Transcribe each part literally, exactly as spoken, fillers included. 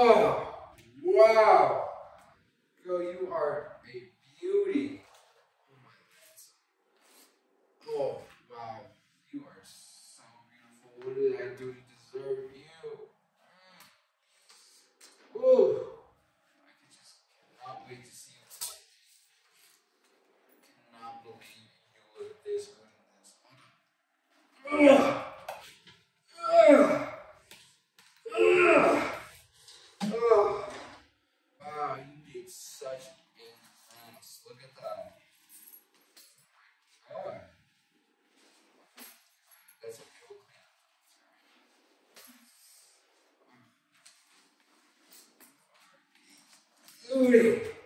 Oh, wow. Girl, you are a beauty. Oh my goodness. Oh, wow. You are so beautiful. What did I do to deserve you? Ooh. I can just cannot wait to see you play. I cannot believe you look this good in this. Ugh. Beauty. Oh,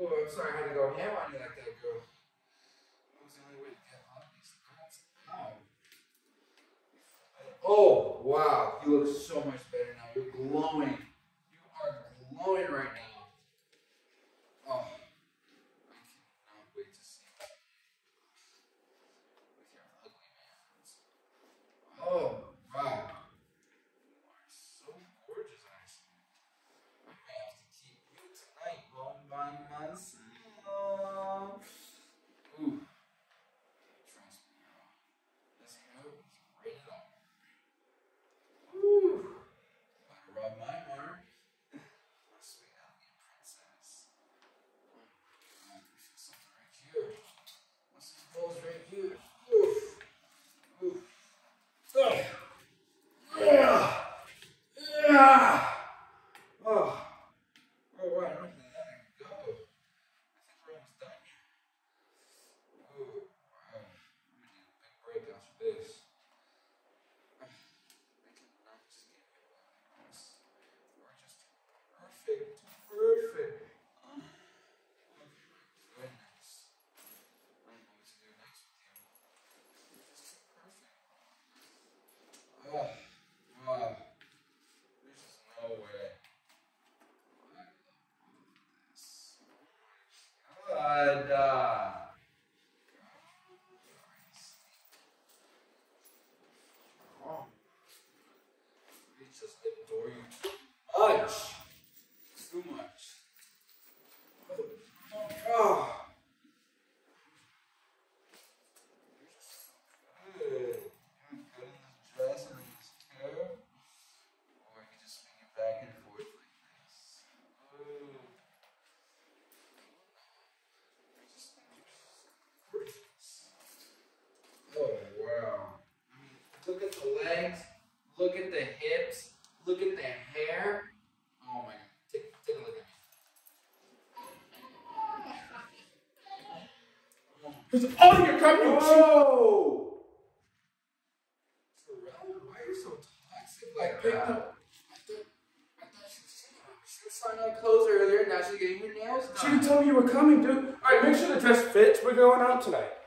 I'm sorry I had to go ham on you like that, girl. That was the only way to get on these things. Oh, wow. You look so much better now. You're glowing. You are glowing right now. Look at the legs, look at the hips, look at the hair. Oh my God, take, take a look at me. Oh, you're coming! Whoa! Terrell, why are you so toxic like that? I thought, I thought she was, she was trying on clothes earlier and now she's getting her nails done. She told me you were coming, dude. All right, make sure the dress fits. We're going out tonight.